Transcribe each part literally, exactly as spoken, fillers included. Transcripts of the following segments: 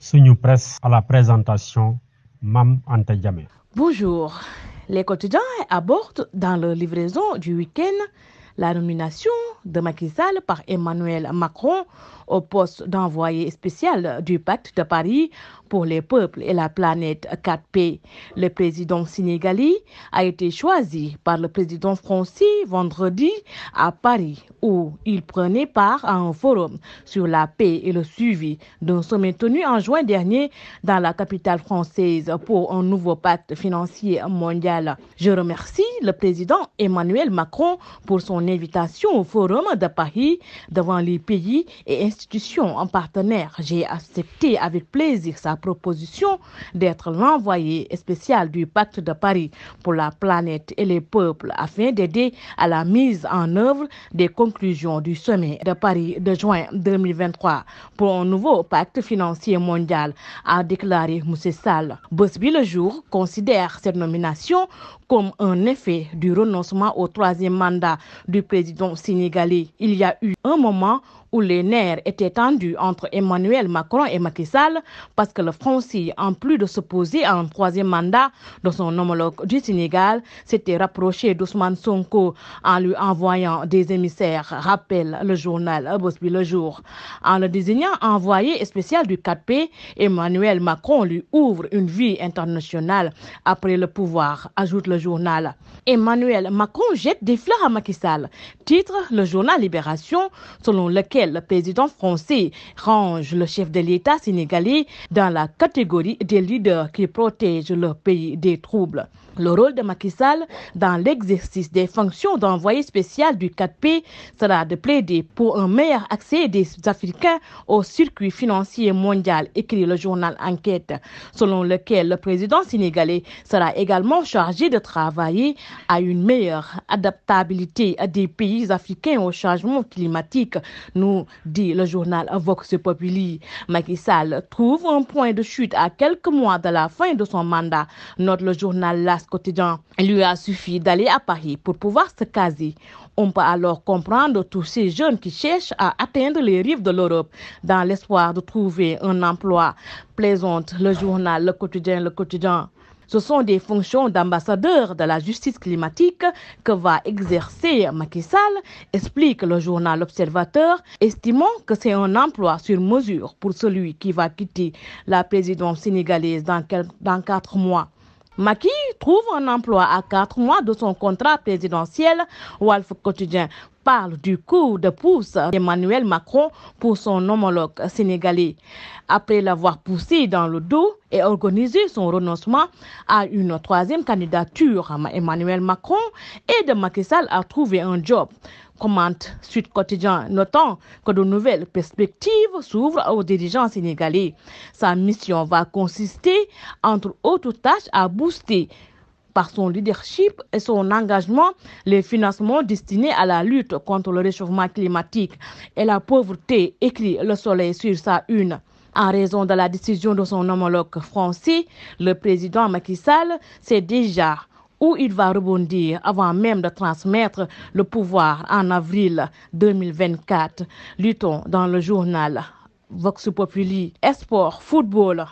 SUNU PRESSE à la présentation Mame Anta Djame. Bonjour. Les quotidiens abordent dans leur livraison du week-end la nomination de Macky Sall par Emmanuel Macron au poste d'envoyé spécial du Pacte de Paris pour les peuples et la planète quatre P. Le président sénégalais a été choisi par le président français vendredi à Paris où il prenait part à un forum sur la paix et le suivi d'un sommet tenu en juin dernier dans la capitale française pour un nouveau pacte financier mondial. Je remercie le président Emmanuel Macron pour son invitation au forum de Paris devant les pays et institutions en partenaire. J'ai accepté avec plaisir sa proposition d'être l'envoyé spécial du Pacte de Paris pour la planète et les peuples afin d'aider à la mise en œuvre des conclusions du sommet de Paris de juin deux mille vingt-trois pour un nouveau pacte financier mondial, a déclaré Macky Sall. Bës Bi Le Jour considère cette nomination comme un effet du renoncement au troisième mandat du président sénégalais. Il y a eu un moment où les nerfs étaient tendus entre Emmanuel Macron et Macky Sall parce que le Français, en plus de s'opposer à un troisième mandat de son homologue du Sénégal, s'était rapproché d'Ousmane Sonko en lui envoyant des émissaires, rappelle le journal Bës Bi Le Jour. En le désignant envoyé spécial du quatre P, Emmanuel Macron lui ouvre une vie internationale après le pouvoir, ajoute le journal. Emmanuel Macron jette des fleurs à Macky Sall, titre le journal Libération, selon lequel le président français range le chef de l'État sénégalais dans la catégorie des leaders qui protègent leur pays des troubles. Le rôle de Macky Sall dans l'exercice des fonctions d'envoyé spécial du quatre P sera de plaider pour un meilleur accès des Africains au circuit financier mondial, écrit le journal Enquête, selon lequel le président sénégalais sera également chargé de travailler à une meilleure adaptabilité des pays africains au changement climatique, nous dit le journal Vox Populi. Macky Sall trouve un point de chute à quelques mois de la fin de son mandat, note le journal Las Quotidien. Il lui a suffi d'aller à Paris pour pouvoir se caser. On peut alors comprendre tous ces jeunes qui cherchent à atteindre les rives de l'Europe dans l'espoir de trouver un emploi, plaisante le journal Le Quotidien, Le Quotidien. Ce sont des fonctions d'ambassadeur de la justice climatique que va exercer Macky Sall, explique le journal Observateur, estimant que c'est un emploi sur mesure pour celui qui va quitter la présidence sénégalaise dans, quelques, dans quatre mois. Macky trouve un emploi à quatre mois de son contrat présidentiel. Walf Quotidien parle du coup de pouce d'Emmanuel Macron pour son homologue sénégalais. Après l'avoir poussé dans le dos et organisé son renoncement à une troisième candidature, Emmanuel Macron et de Macky Sall a trouvé un job, commente Sud Quotidien, notant que de nouvelles perspectives s'ouvrent aux dirigeants sénégalais. Sa mission va consister, entre autres tâches, à booster par son leadership et son engagement les financements destinés à la lutte contre le réchauffement climatique et la pauvreté, écrit Le Soleil sur sa une. En raison de la décision de son homologue français, le président Macky Sall s'est déjà où il va rebondir avant même de transmettre le pouvoir en avril deux mille vingt-quatre, lit-on dans le journal Vox Populi. Esport, football,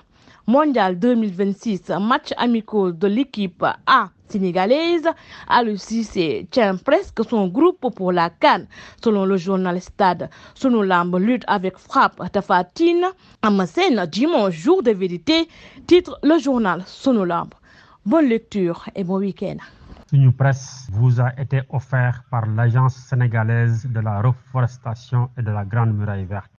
mondial deux mille vingt-six, match amicaux de l'équipe A sénégalaise. Alousseynou tient presque son groupe pour la CAN, selon le journal Stade. Sonoulambe lutte avec frappe de Fatine Amassène dimanche, jour de vérité, titre le journal Sonoulambe. Bonne lecture et bon week-end. SUNU PRESSE vous a été offert par l'Agence sénégalaise de la reforestation et de la Grande Muraille Verte.